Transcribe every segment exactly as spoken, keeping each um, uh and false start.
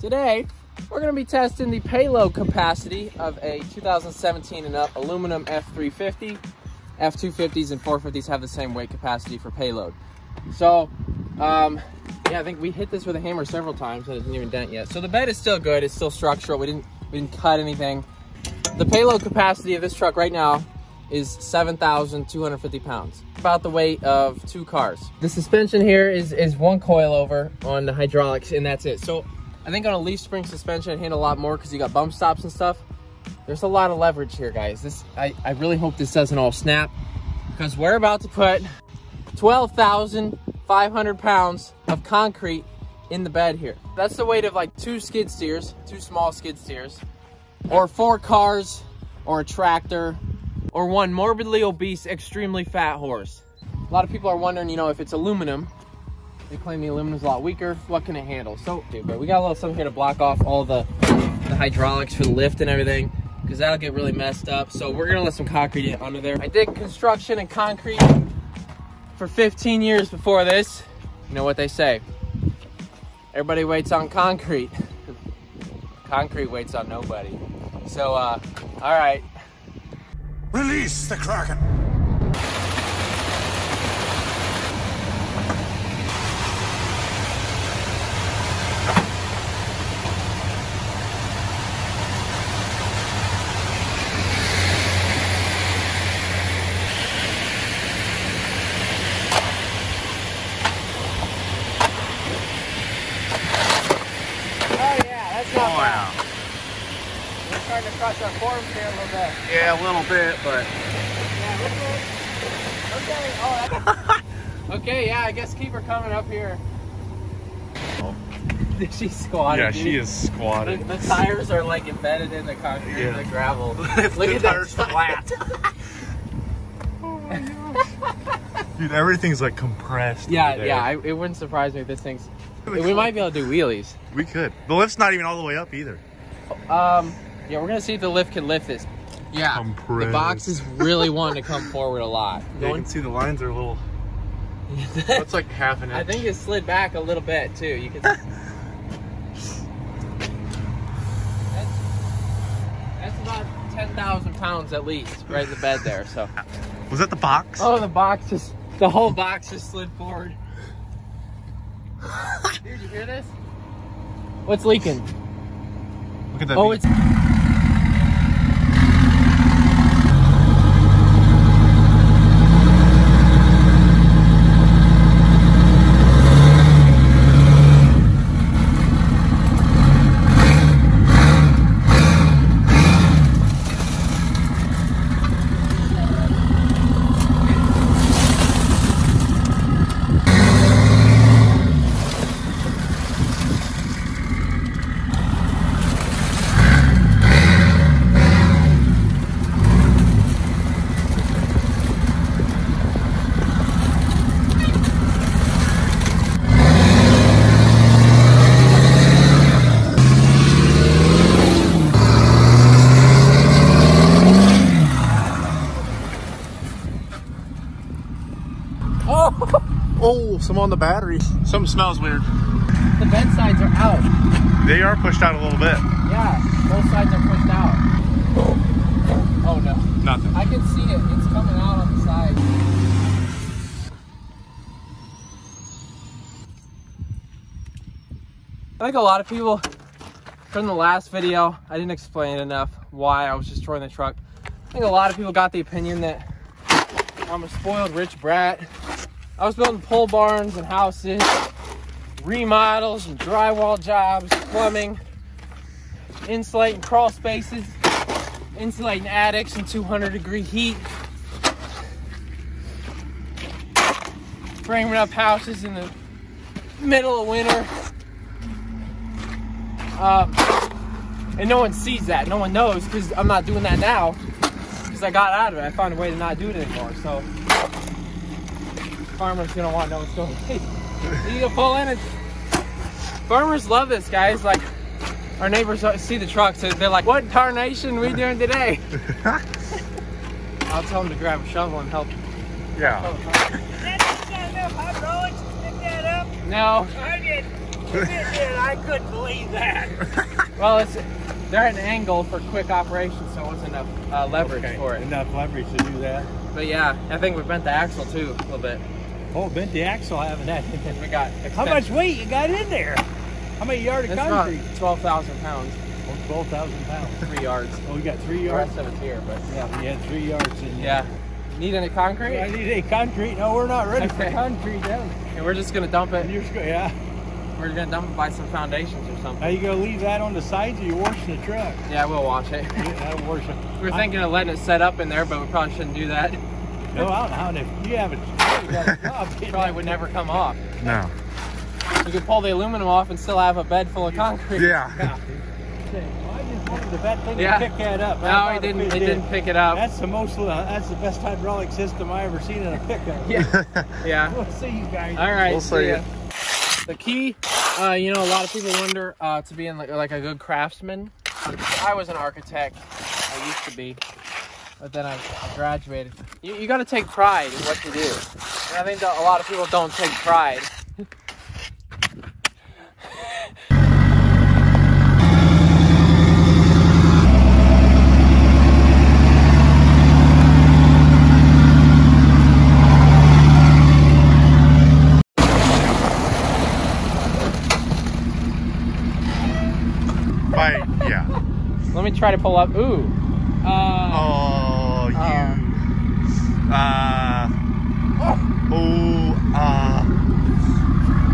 Today, we're going to be testing the payload capacity of a two thousand seventeen and up aluminum F three fifty. F two fifties and four fifties have the same weight capacity for payload. So, um, yeah, I think we hit this with a hammer several times, and it didn't even dent yet. So the bed is still good. It's still structural. We didn't, we didn't cut anything. The payload capacity of this truck right now is seven thousand two hundred fifty pounds, about the weight of two cars. The suspension here is, is one coilover on the hydraulics, and that's it. So I think on a leaf spring suspension, it handled a lot more because you got bump stops and stuff. There's a lot of leverage here, guys. This I, I really hope this doesn't all snap, because we're about to put twelve thousand five hundred pounds of concrete in the bed here. That's the weight of like two skid steers, two small skid steers, or four cars, or a tractor, or one morbidly obese, extremely fat horse. A lot of people are wondering, you know, if it's aluminum. They claim the aluminum is a lot weaker. What can it handle? So, dude, but we got a little something here to block off all the, the hydraulics for the lift and everything, because that'll get really messed up. So we're gonna let some concrete in under there. I did construction and concrete for fifteen years before this. You know what they say? Everybody waits on concrete. Concrete waits on nobody. So, uh, all right. Release the Kraken. Crush our forms here a little bit. Yeah, a little bit, but. Yeah, okay. Okay. Oh, that's... okay, yeah, I guess keep her coming up here. Oh. She's squatted. Yeah, dude. She is squatted. The, the tires are like embedded in the concrete, yeah. And the gravel. Look at that flat. Oh my gosh. Dude, everything's like compressed. Yeah, yeah, I, it wouldn't surprise me if this thing's. We, we might be able to do wheelies. We could. The lift's not even all the way up either. Um. Yeah, we're gonna see if the lift can lift this. Yeah, compressed. The box is really wanting to come forward a lot. Yeah, you can see the lines are a little. That's like half an inch. I think it slid back a little bit too. You can. that's, that's about ten thousand pounds at least, right in the bed there. So. Was that the box? Oh, the box just. The whole box just slid forward. Dude, you hear this? What's leaking? Look at that. Oh, beat. It's. Oh, some on the battery. Something smells weird. The bed sides are out. They are pushed out a little bit. Yeah, both sides are pushed out. Oh, oh no. Nothing. I can see it. It's coming out on the side. I think a lot of people from the last video, I didn't explain enough why I was destroying the truck. I think a lot of people got the opinion that I'm a spoiled rich brat. I was building pole barns and houses, remodels and drywall jobs, plumbing, insulating crawl spaces, insulating attics in two hundred degree heat, framing up houses in the middle of winter. Um, and no one sees that. No one knows, because I'm not doing that now, because I got out of it. I found a way to not do it anymore. So. Farmers gonna want to know what's going on. You gonna pull in and farmers love this, guys. Like, our neighbors see the trucks, so they're like, what tarnation are we doing today? I'll tell them to grab a shovel and help. Yeah. Help. Is that just enough hydraulics to pick that up? No. I did. I couldn't believe that. Well, it's they're at an angle for quick operation, so it wasn't enough uh, leverage okay. for it. Enough leverage to do that. But yeah, I think we bent the axle too a little bit. Oh, bent the axle, I haven't had anything. We got expensive. How much weight you got in there? How many yards of concrete? twelve thousand pounds. Oh, twelve thousand pounds. Three yards. Oh, we got three yards? The rest of it's here, but yeah, we had three yards in there. Yeah. Need any concrete? Yeah, I need any concrete. No, we're not ready okay. for concrete then. And we're just going to dump it. And you're just gonna, yeah. We're going to dump it by some foundations or something. Are you going to leave that on the sides or you're washing the truck? Yeah, we'll wash it. Yeah, I'll wash it. We were thinking of letting it set up in there, but we probably shouldn't do that. No, I don't know. If you have a job, it probably would never come off. No. You could pull the aluminum off and still have a bed full of concrete. Yeah. yeah. Well, I just wanted the bad thing yeah. to pick that up. I no, it didn't. It, it did. didn't pick it up. That's the most. Uh, that's the best hydraulic system I ever seen in a pickup. Yeah. yeah. We'll see you guys. All right. We'll see, see you. The key, uh, you know, a lot of people wonder uh, to being like, like a good craftsman. I was an architect. I used to be, but then I, I graduated. You, you got to take pride in what you do. And I think that a lot of people don't take pride. Try to pull up. Ooh. Uh, oh, you. Uh. uh oh. Ooh, uh.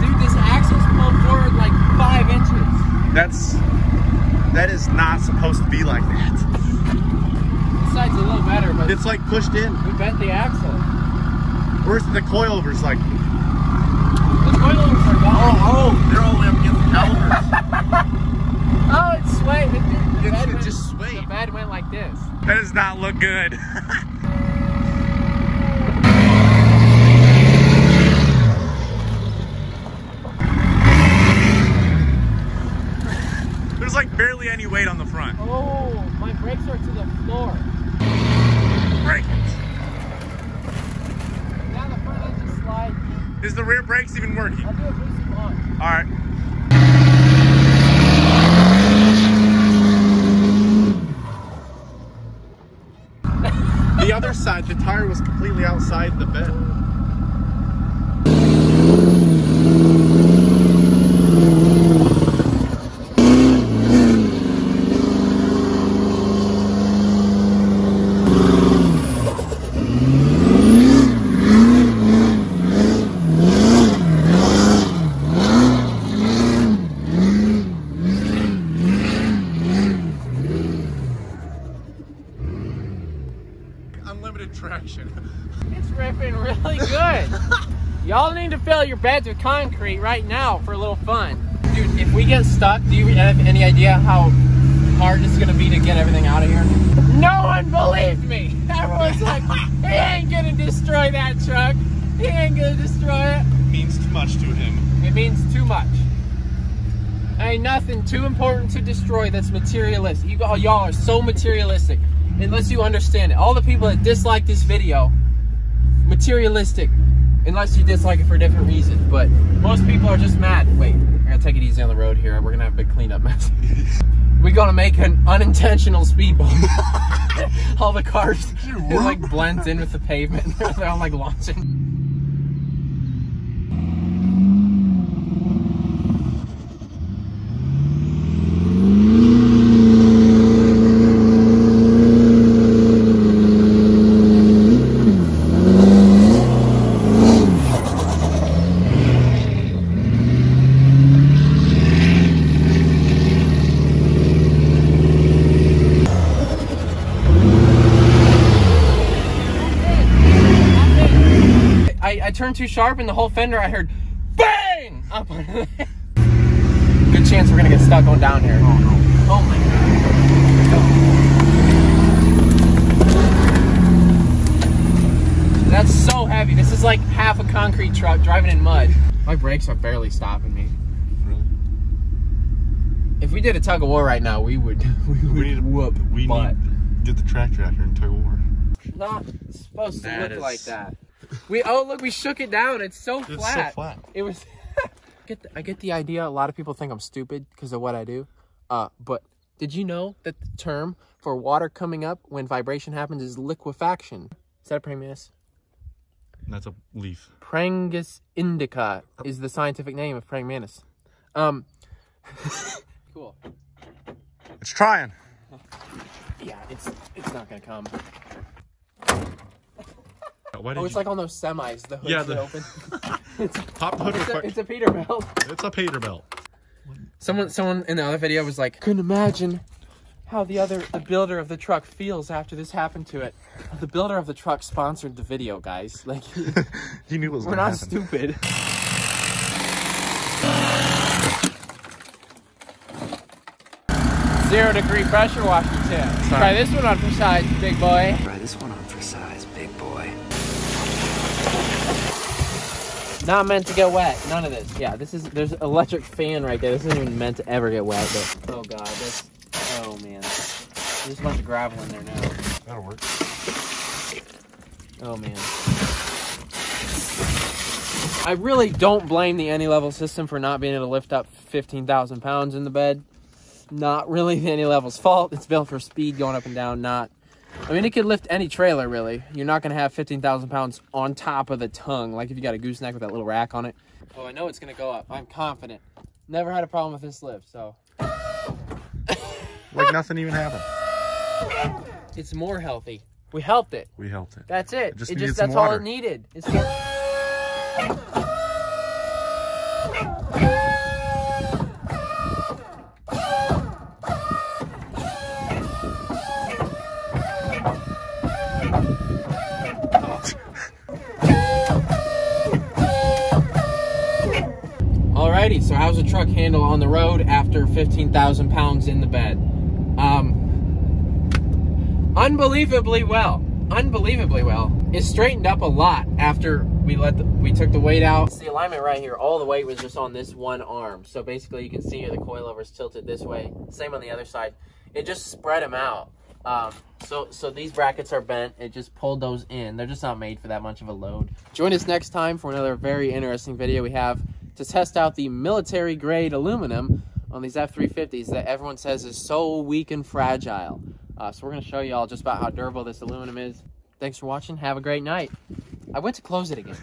Dude, this axle's pulled forward like five inches. That's. That is not supposed to be like that. This side's a little better, but. It's like pushed in. We bent the axle. Where's the coilovers like? The coilovers are gone. Oh, oh, they're all up against the calipers. Oh, it's swayed. It, it, it, it just swayed. The bed went like this. That does not look good. There's like barely any weight on the front. Oh, my brakes are to the floor. Brake it. Now the front end just slides. Is the rear brakes even working? I'll do a boosted launch. All right. The other side, the tire was completely outside the bed. It's ripping really good. Y'all need to fill your beds with concrete right now for a little fun. Dude, if we get stuck, do you have any idea how hard it's gonna be to get everything out of here? No one believed me. Everyone's like, he ain't gonna destroy that truck. He ain't gonna destroy it. It means too much to him. It means too much. Ain't nothing too important to destroy that's materialistic. Y'all are so materialistic. Unless you understand it. All the people that dislike this video, materialistic, unless you dislike it for a different reason. But most people are just mad. Wait, I gotta take it easy on the road here. We're gonna have a big cleanup mess. We're gonna make an unintentional speed bump. All the cars, it like blends in with the pavement. They're all like launching. Turned too sharp and the whole fender, I heard bang up on it. Good chance we're gonna get stuck going down here. Oh no. Oh my god. That's so heavy. This is like half a concrete truck driving in mud. My brakes are barely stopping me. Really? If we did a tug of war right now, we would we would we need whoop. We butt. need to get the tractor out here and tug of war. Not supposed to that look is... like that. We oh look, we shook it down. It's so flat. It's so flat. It was get the, I get the idea. A lot of people think I'm stupid because of what I do. Uh, but did you know that the term for water coming up when vibration happens is liquefaction? Is that a Prangus? That's a leaf. Prangus indica is the scientific name of Prangus. Um, cool. It's trying. Yeah, it's it's not gonna come. Why did oh, it's you... like on those semis. The hood's yeah, the... open. It's pop hood. It's, part... it's a Peterbilt. It's a Peterbilt. Someone, someone in the other video was like, "Couldn't imagine how the other the builder of the truck feels after this happened to it." The builder of the truck sponsored the video, guys. Like, he knew it was. We're not happen. stupid. Zero degree pressure, Washington. Sorry. Try this one on for size, big boy. Try this one on for size, big boy. Not meant to get wet. None of this. Yeah, this is. There's an electric fan right there. This isn't even meant to ever get wet. But oh god, this. Oh man, there's a bunch of gravel in there now. That'll work. Oh man. I really don't blame the AnyLevel system for not being able to lift up fifteen thousand pounds in the bed. Not really the AnyLevel's fault. It's built for speed going up and down. Not. I mean, it could lift any trailer, really. You're not going to have fifteen thousand pounds on top of the tongue, like if you got a gooseneck with that little rack on it. Oh, I know it's going to go up. I'm confident. Never had a problem with this lift, so. Like nothing even happened. It's more healthy. We helped it. We helped it. That's it. it just, it just That's all it needed. It's Alrighty, so how's the truck handle on the road after fifteen thousand pounds in the bed? Um, unbelievably well, unbelievably well. It straightened up a lot after we let the, we took the weight out. It's the alignment right here. All the weight was just on this one arm. So basically you can see here the coilover's tilted this way. Same on the other side. It just spread them out. Um, so, so these brackets are bent. It just pulled those in. They're just not made for that much of a load. Join us next time for another very interesting video we have to test out the military grade aluminum on these F three fifties that everyone says is so weak and fragile. Uh, so we're gonna show y'all just about how durable this aluminum is. Thanks for watching, have a great night. I went to close it again.